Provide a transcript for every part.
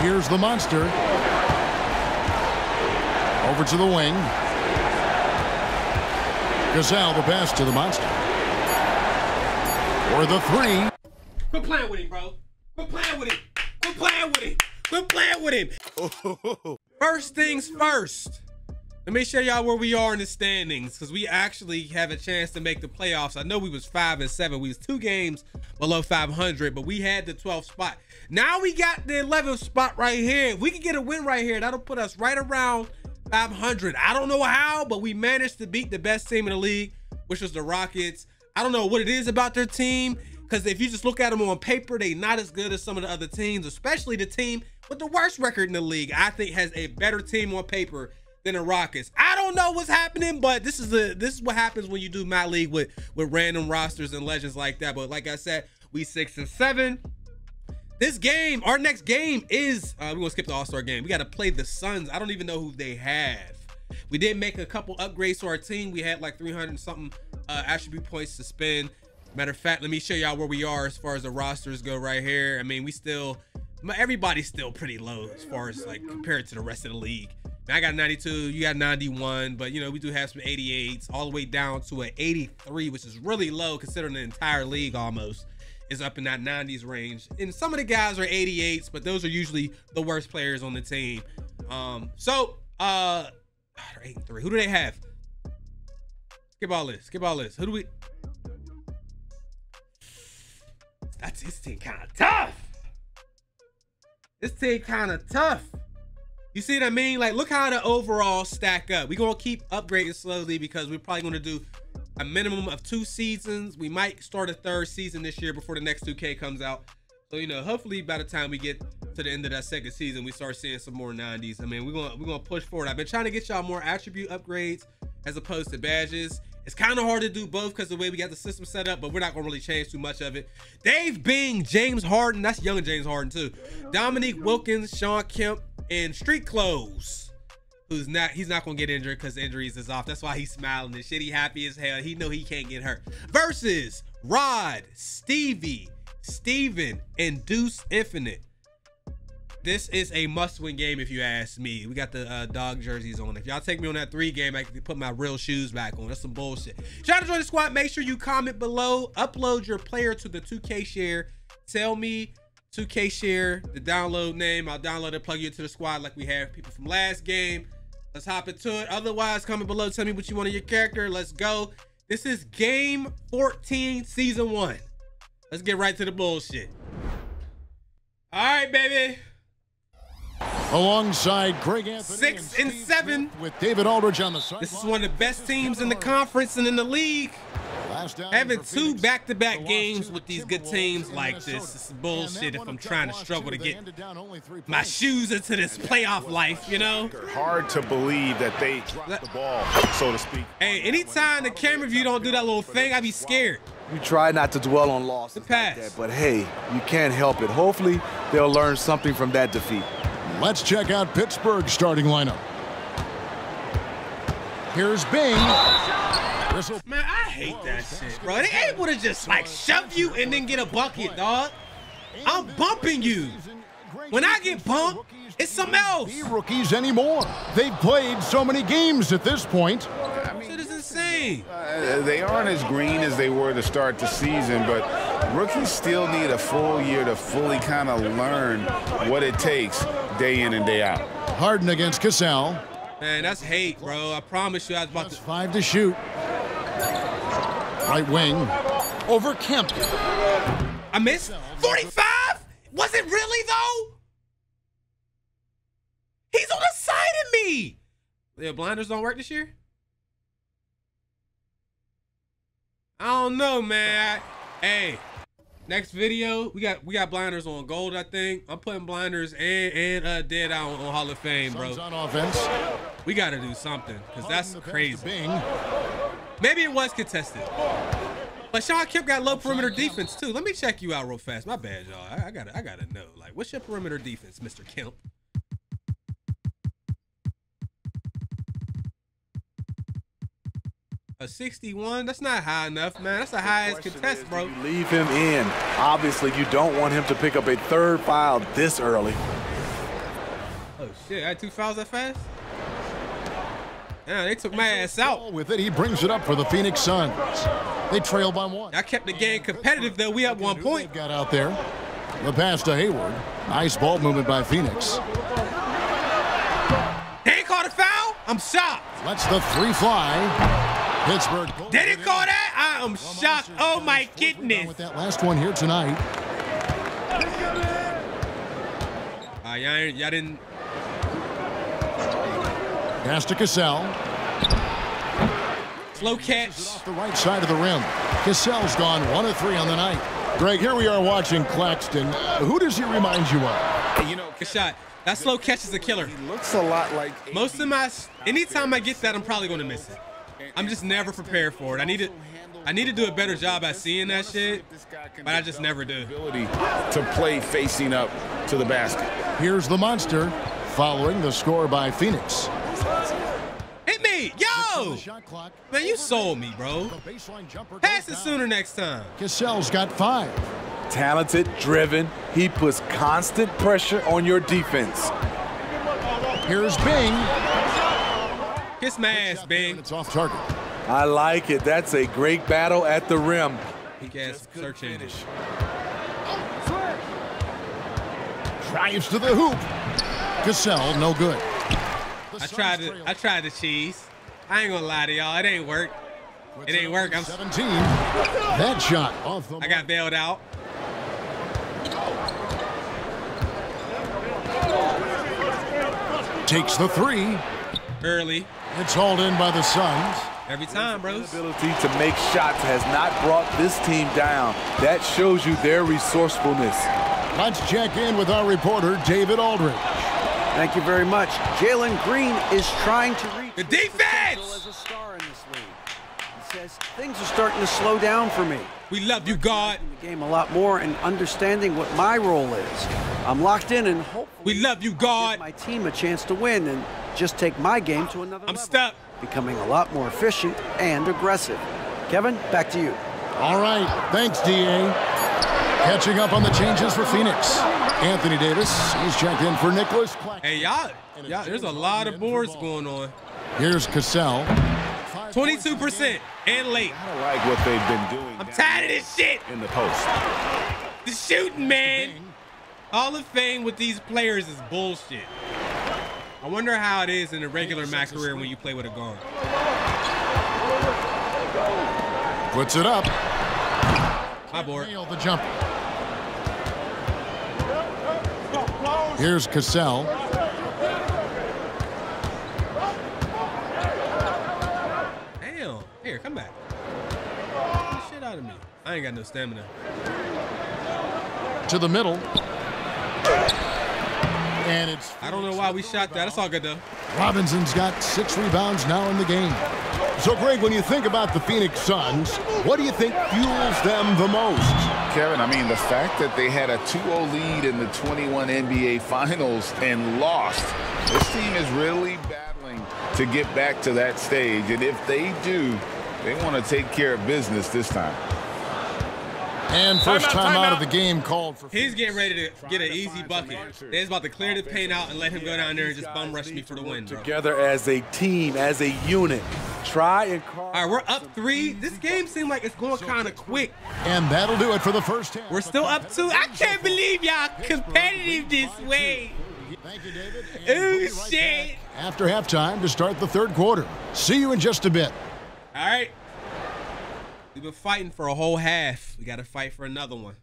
Here's the Monster. Over to the wing. Gazelle, the pass to the Monster. Or the three. Quit playing with him, bro. Quit playing with him. Quit playing with him. Quit playing with him. Oh. First things first. Let me show y'all where we are in the standings, because we actually have a chance to make the playoffs. I know we was 5-7. We was 2 games below 500, but we had the 12th spot. Now we got the 11th spot right here. If we can get a win right here, that'll put us right around 500. I don't know how, but we managed to beat the best team in the league, which was the Rockets. I don't know what it is about their team, because if you just look at them on paper, they're not as good as some of the other teams, especially the team with the worst record in the league. I think has a better team on paper than the Rockets. I don't know what's happening, but this is what happens when you do my league with random rosters and legends like that. But like I said, we 6-7. This game, our next game is we're gonna skip the All-Star game. We got to play the Suns. I don't even know who they have. We did make a couple upgrades to our team. We had like 300 and something attribute points to spend. Matter of fact, let me show y'all where we are as far as the rosters go right here. I mean, everybody's still pretty low as far as like compared to the rest of the league. I got 92, you got 91, but you know, we do have some 88s all the way down to an 83, which is really low considering the entire league almost is up in that 90s range. And some of the guys are 88s, but those are usually the worst players on the team. So 83, who do they have? Skip all this, skip all this. Who do we? That's this team kind of tough. This team kind of tough. You see what I mean? Like, look how the overall stack up. We're going to keep upgrading slowly because we're probably going to do a minimum of 2 seasons. We might start a 3rd season this year before the next 2K comes out. So, you know, hopefully by the time we get to the end of that 2nd season, we start seeing some more 90s. I mean, we're going to push forward. I've been trying to get y'all more attribute upgrades as opposed to badges. It's kind of hard to do both because of the way we got the system set up, but we're not going to really change too much of it. Dave Bing, James Harden. That's young James Harden, too. Dominique Wilkins, Sean Kemp. In street clothes, he's not gonna get injured because injuries is off. That's why he's smiling and shit. He happy as hell. He know he can't get hurt. Versus Rod, Stevie, Steven, and Deuce Infinite. This is a must-win game if you ask me. We got the dog jerseys on. If y'all take me on that 3 game, I can put my real shoes back on. That's some bullshit. Shout out to join the squad. Make sure you comment below. Upload your player to the 2K share. Tell me 2K share, the download name. I'll download it, plug you into the squad like we have people from last game. Let's hop into it. Otherwise, comment below, tell me what you want in your character. Let's go. This is game 14, season 1. Let's get right to the bullshit. All right, baby. Alongside Greg Anthony, 6-7 with David Aldridge on the sideline. This is one of the best teams in the conference and in the league. Having 2 back-to-back games with these good teams like this is bullshit if I'm trying to struggle to get my shoes into this playoff life, you know? Hard to believe that they dropped the ball, so to speak. Hey, anytime the camera view don't do that little thing, I be scared. You try not to dwell on losses like that, but hey, you can't help it. Hopefully, they'll learn something from that defeat. Let's check out Pittsburgh's starting lineup. Here's Bing. Man, I hate that shit, bro. They able to just like shove you and then get a bucket, dog. I'm bumping you. When I get bumped, it's something else. Rookies anymore. They've played so many games at this point. I mean, shit is insane. They aren't as green as they were to start the season, but rookies still need a full year to fully kind of learn what it takes day in and day out. Harden against Cassell. Man, that's hate, bro. I promise you, I was about to 5 to shoot. Right wing over Kemp. I missed 45. Was it really though? He's on the side of me. The blinders don't work this year. I don't know, man. Hey, next video we got blinders on gold. I think I'm putting blinders and dead out on Hall of Fame, bro. On offense, we got to do something because that's crazy. Maybe it was contested. But Sean Kemp got low perimeter defense too. Let me check you out real fast. My bad, y'all. I gotta know. Like, what's your perimeter defense, Mr. Kemp? A 61? That's not high enough, man. That's the highest contest, bro. You leave him in. Obviously, you don't want him to pick up a 3rd foul this early. Oh shit, I had 2 fouls that fast? Nah, they took my ass out. With it, he brings it up for the Phoenix Suns. They trail by 1. I kept the game competitive though. We have 1 point. Got out there. The pass to Hayward. Nice ball movement by Phoenix. They didn't call the foul? I'm shocked. Let's the three fly. Pittsburgh. They didn't call that? I am shocked. Oh my goodness. With that last one here tonight. Y'all didn't. Pass to Cassell. Slow catch. Off the right side of the rim. Cassell's gone 1 of 3 on the night. Greg, here we are watching Claxton. Who does he remind you of? You know, good shot. That slow catch is a killer. He looks a lot like. Most of my, anytime I get that, I'm probably going to miss it. I'm just never prepared for it. I need to do a better job at seeing that shit, but I just never do. To play facing up to the basket. Here's the Monster following the score by Phoenix. Hit me, yo! Man, you sold me, bro. Pass it sooner next time. Cassell's got 5. Talented, driven. He puts constant pressure on your defense. Here's Bing. Kiss my ass, Bing. It's off target. I like it. That's a great battle at the rim. He gets search finish. Drives to the hoop. Cassell, no good. I tried the cheese. I ain't gonna lie to y'all. It ain't work. It ain't work. I'm 17. That shot off the. I got bailed out. Takes the three. Early. It's hauled in by the Suns. Every time, bro. Ability to make shots has not brought this team down. That shows you their resourcefulness. Let's check in with our reporter, David Aldridge. Thank you very much. Jaylen Green is trying to reach the defense as a star in this league. He says things are starting to slow down for me. We love you, God. The game a lot more and understanding what my role is. I'm locked in and hopefully we love you, God. Give my team a chance to win and just take my game to another level. I'm stuck. Becoming a lot more efficient and aggressive. Kevin, back to you. All right, thanks, DA. Catching up on the changes for Phoenix. Anthony Davis, he's checked in for Nicholas. Hey, y'all, there's a lot of boards going on. Here's Cassell. 22% and late. I don't like what they've been doing. I'm tired of this shit. In the post. The shooting, man. All the fame with these players is bullshit. I wonder how it is in a regular Mac career when you play with a guard. Puts it up. My board. The jumper. Here's Cassell. Damn. Here, come back. Get the shit out of me. I ain't got no stamina. To the middle. And it's I don't know why we shot that. It's all good, though. Robinson's got 6 rebounds now in the game. So, Greg, when you think about the Phoenix Suns, what do you think fuels them the most? Kevin, I mean, the fact that they had a 2-0 lead in the 21 NBA Finals and lost. This team is really battling to get back to that stage. And if they do, they want to take care of business this time. And first time out of the game called for. He's getting ready to get an easy bucket. They're about to clear the paint out and let him go down there and just bum rush me for the win, bro. Together as a team, as a unit. Try and call. All right, we're up 3. This game seemed like it's going kind of quick. And that'll do it for the first half. We're still up 2. I can't believe y'all competitive this way. Thank you, David. Oh, shit. After halftime to start the third quarter. See you in just a bit. All right. We've been fighting for a whole half. We gotta fight for another one.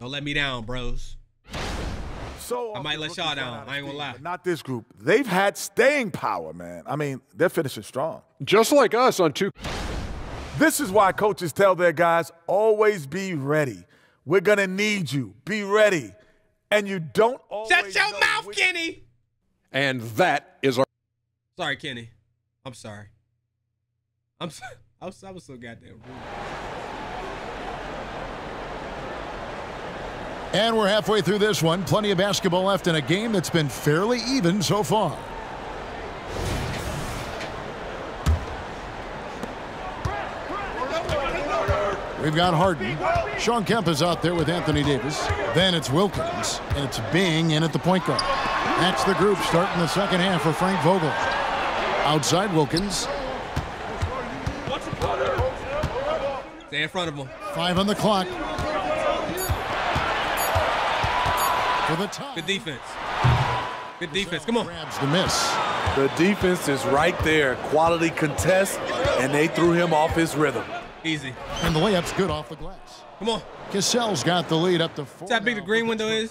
Don't let me down, bros. So I might let y'all down. I ain't gonna lie. Not this group. They've had staying power, man. I mean, they're finishing strong. Just like us on 2K. This is why coaches tell their guys, always be ready. We're gonna need you. Be ready. And you don't always. Shut your mouth, Kenny! And that is our. Sorry, Kenny. I'm sorry. I'm sorry. I was so goddamn rude. And we're halfway through this one. Plenty of basketball left in a game that's been fairly even so far. We've got Harden. Sean Kemp is out there with Anthony Davis. Then it's Wilkins, and it's Bing in at the point guard. That's the group starting the second half for Frank Vogel. Outside Wilkins. Stay in front of him. 5 on the clock. For the top. Good defense. Good defense. Come on. Grabs the miss. The defense is right there. Quality contest, and they threw him off his rhythm. Easy. And the layup's good off the glass. Come on. Cassell's got the lead up to 4. That's how big the green window is.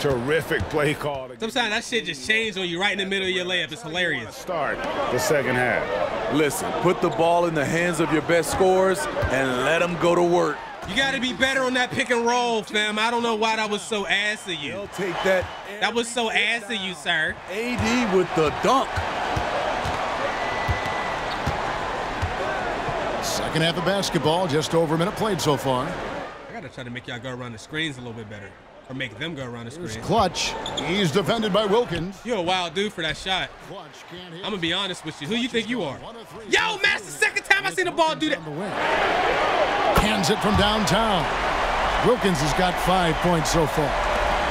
Terrific play call. Sometimes that shit just changed when you're right in the middle of your layup. It's hilarious. Start the second half. Listen, put the ball in the hands of your best scorers and let them go to work. You got to be better on that pick and roll, fam. I don't know why that was so ass of you. They'll take that. That was so ass of you, sir. AD with the dunk. Second half of basketball, just over a minute played so far. I got to try to make y'all go around the screens a little bit better. Or make them go around the screen. Clutch. He's defended by Wilkins. You're a wild dude for that shot. I'm going to be honest with you. Who you think you are? Yo, man, that's the second time I've seen a ball do that. Hands it from downtown. Wilkins has got 5 points so far.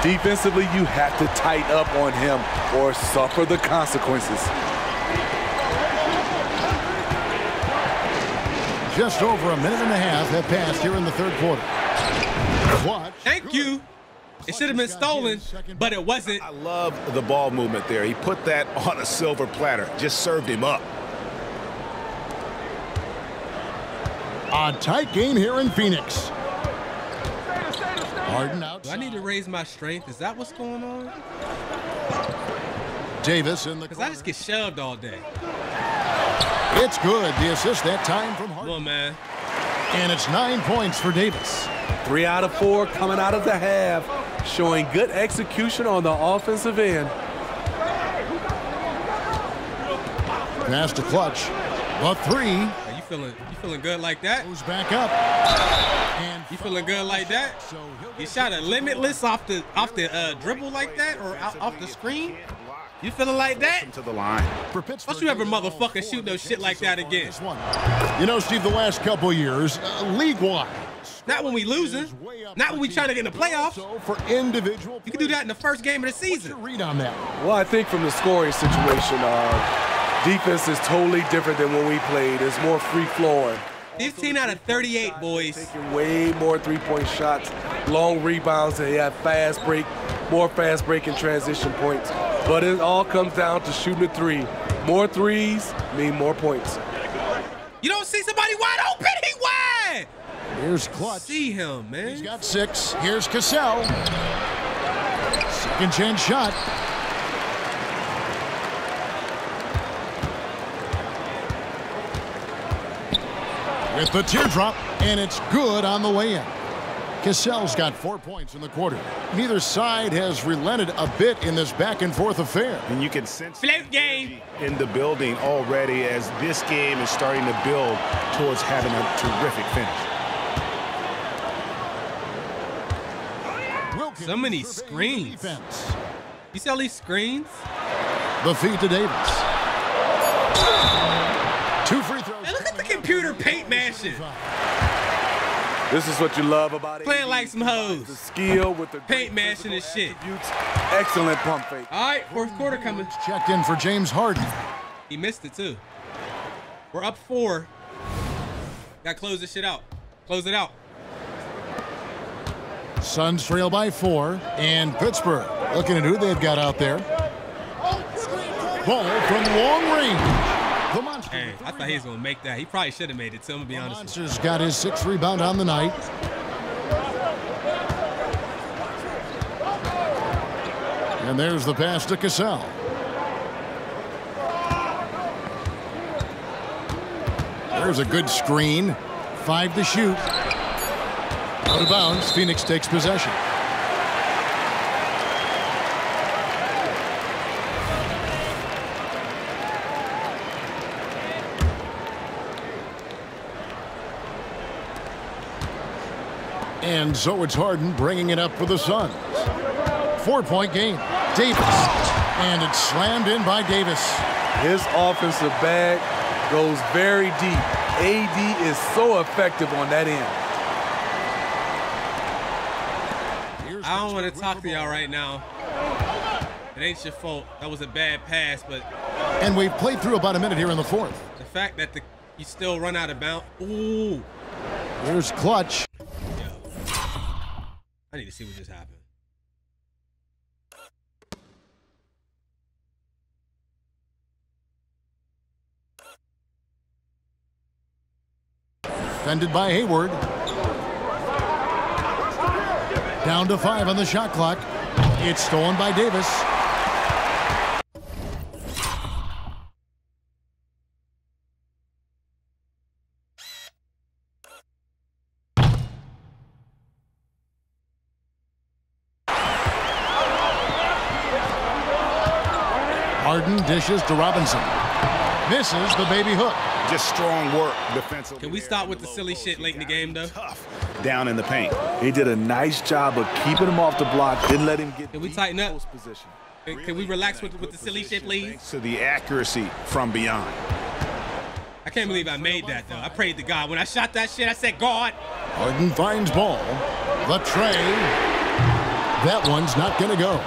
Defensively, you have to tighten up on him or suffer the consequences. Just over a minute and a half have passed here in the third quarter. Clutch. Thank you. It should have been stolen, but it wasn't. I love the ball movement there. He put that on a silver platter. Just served him up. A tight game here in Phoenix. Harden out. Do I need to raise my strength? Is that what's going on? Davis in the corner. Because I just get shoved all day. It's good. The assist that time from Harden. Come on, man. And it's 9 points for Davis. 3 out of 4 coming out of the half. Showing good execution on the offensive end. Pass to Clutch. A three. You feeling good like that? Goes back up. And you feeling good like that? You shot a limitless off the dribble like that, or off the screen? You feeling like that? To the line. Don't you ever motherfucker shoot no shit like that again? You know, Steve, the last couple years, league-wide. Not when we losing. Not when we trying to get in the playoffs. For individual, you can do that in the first game of the season. What's your read on that? Well, I think from the scoring situation, defense is totally different than when we played. It's more free flowing. 15 out of 38, boys. Taking way more three-point shots, long rebounds, and they have fast break, more fast break and transition points. But it all comes down to shooting a three. More threes mean more points. You don't see somebody wide open, he wide! Here's Clutch. See him, man. He's got 6. Here's Cassell. Second chance shot. With the teardrop, and it's good on the way in. Cassell's got 4 points in the quarter. Neither side has relented a bit in this back-and-forth affair. And you can sense float game in the building already as this game is starting to build towards having a terrific finish. So many screens. You see all these screens? The feed to Davis. 2 free throws. And look at the computer paint mashing. This is what you love about it. Playing like some hoes. The skill with the paint mashing and shit. Excellent pump fake. All right, fourth quarter coming. Checked in for James Harden. He missed it too. We're up 4. Gotta close this shit out. Close it out. Suns trail by 4, and Pittsburgh looking at who they've got out there. Ball from long range. Hey, I thought he was going to make that. He probably should have made it, so I'm going to be honest with you. Monster's got his 6th rebound on the night. And there's the pass to Cassell. There's a good screen. 5 to shoot. Out of bounds. Phoenix takes possession. And so it's Harden bringing it up for the Suns. 4-point game. Davis. And it's slammed in by Davis. His offensive bag goes very deep. AD is so effective on that end. I don't want to talk to y'all right now. It ain't your fault. That was a bad pass, but. And we've played through about a minute here in the fourth. The fact that you still run out of bounds. Ooh. There's Clutch. Yo. I need to see what just happened. Defended by Hayward. Down to 5 on the shot clock. It's stolen by Davis. Harden dishes to Robinson. Misses the baby hook. Just strong work defensively. Can we stop with the silly shit late in the game, though? Tough down in the paint. He did a nice job of keeping him off the block. Didn't let him get. Can we tighten up? Can we relax with the silly shit, please? So the accuracy from beyond. I can't believe I made that, though. I prayed to God. When I shot that shit, I said, God. Harden finds ball. The tray. That one's not going to go.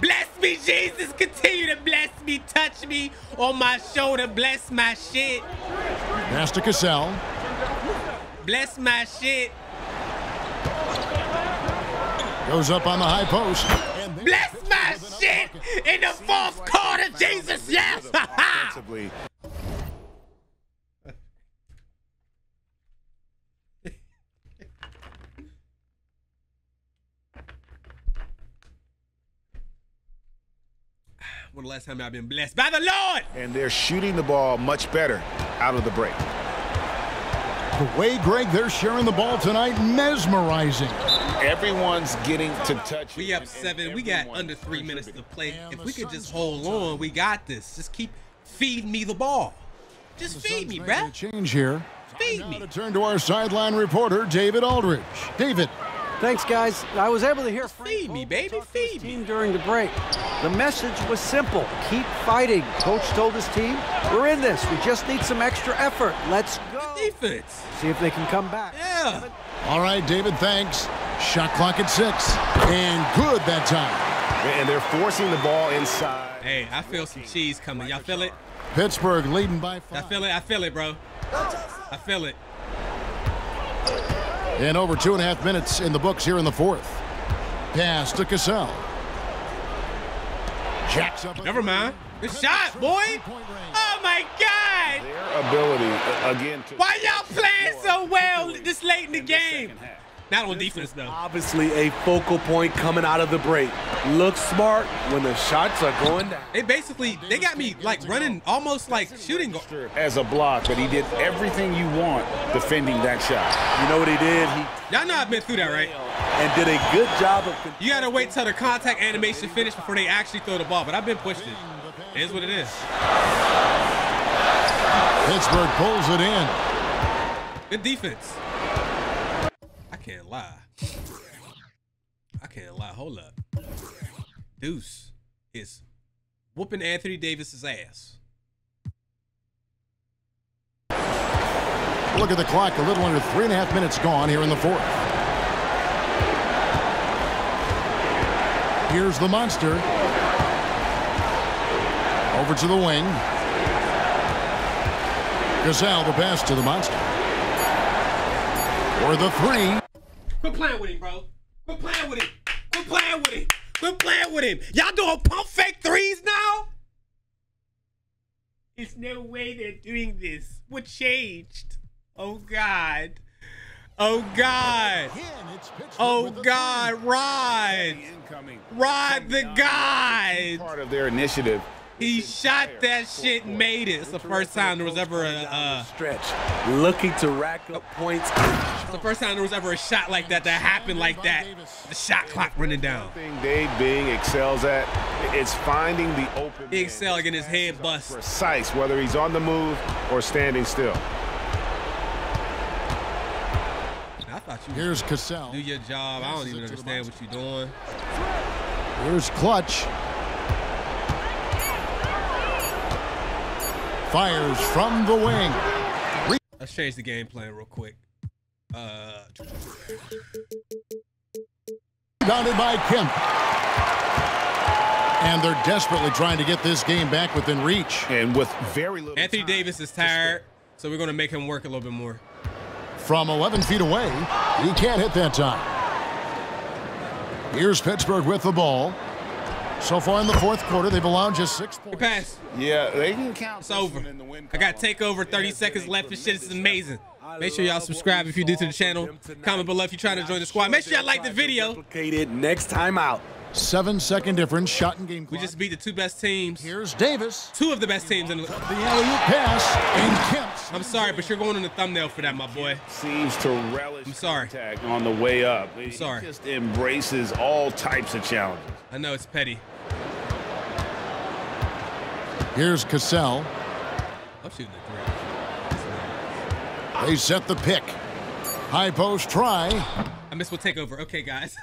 Bless me, Jesus. Continue to bless me. Touch me on my shoulder. Bless my shit. Master Cassell. Bless my shit. Goes up on the high post. Bless my shit in the fourth quarter, Jesus. Yes. When the last time I've been blessed by the Lord. And they're shooting the ball much better out of the break. The way, Greg, they're sharing the ball tonight, mesmerizing. Everyone's getting to touch. We up 7. We got under 3 minutes to play. If we could just hold on, we got this. Just keep feeding me the ball. Just feed me, bruh. Change here. Feed me. Turn to our sideline reporter, David Aldridge. David. Thanks, guys. I was able to hear Frank Vogel. Feed me, baby, feed me. During the break, the message was simple. Keep fighting. Coach told his team, we're in this. We just need some extra effort. Let's go. The defense. See if they can come back. Yeah. All right, David, thanks. Shot clock at 6. And good that time. And they're forcing the ball inside. Hey, I feel some cheese coming. Y'all feel it? Pittsburgh leading by 5. I feel it. I feel it, bro. I feel it. And over 2.5 minutes in the books here in the fourth. Pass to Cassell. Jacks up. Never mind. Good shot, boy. Oh, my God. Their ability, again. Why y'all playing so well this late in the game? Not on defense, though. Obviously a focal point coming out of the break. Look smart when the shots are going down. They basically, they got me like running, almost like shooting. As a block, but he did everything you want defending that shot. You know what he did? Y'all know I've been through that, right? And did a good job of. You got to wait till the contact animation finish before they actually throw the ball, but I've been pushed it. It is what it is. Pittsburgh pulls it in. Good defense. I can't lie. Hold up. Deuce is whooping Anthony Davis's ass. Look at the clock. A little under 3.5 minutes gone here in the fourth. Here's the monster. Over to the wing. Gazelle the pass to the monster. Or the 3. Quit playing with him, bro. Quit playing with him. Quit playing with him. Quit playing with him. Y'all doing pump fake 3s now? There's no way they're doing this. What changed? Oh, God. Oh, God. Oh, God. Ride. Ride the guy. Part of their initiative. He shot that shit and made it. It's the first time there was ever a stretch. Looking to rack up points. It's the first time there was ever a shot like that happened like that. The shot clock running down. Dave Bing excels at, it's finding the open. He excels at getting his head bust. Precise, whether he's on the move or standing still. I thought you. Here's Cassell. Do your job. I don't even understand what you're doing. Here's Clutch. Fires from the wing. Let's change the game plan real quick. Rebounded by Kemp. And they're desperately trying to get this game back within reach. And with very little Anthony Davis is tired, so we're going to make him work a little bit more. From 11 feet away, he can't hit that time. Here's Pittsburgh with the ball. So far in the fourth quarter, they've allowed just 6 points. Good pass. Yeah, they can count. It's over. I got takeover, 30 seconds left. This shit is amazing. Make sure y'all subscribe if you're new to the channel. Comment below if you're trying to join the squad. Make sure y'all like the video. Next time out. 7-second difference. Shot in game clock. We just beat the two best teams. Here's Davis. Two of the best teams in the alley-oop pass and Kemp. I'm sorry, but you're going in the thumbnail for that, my boy. Seems to relish contact on the way up. I'm sorry. He just embraces all types of challenges. I know it's petty. Here's Cassell. I'm shooting the three. They set the pick. High post try. I missed with takeover. Okay, guys.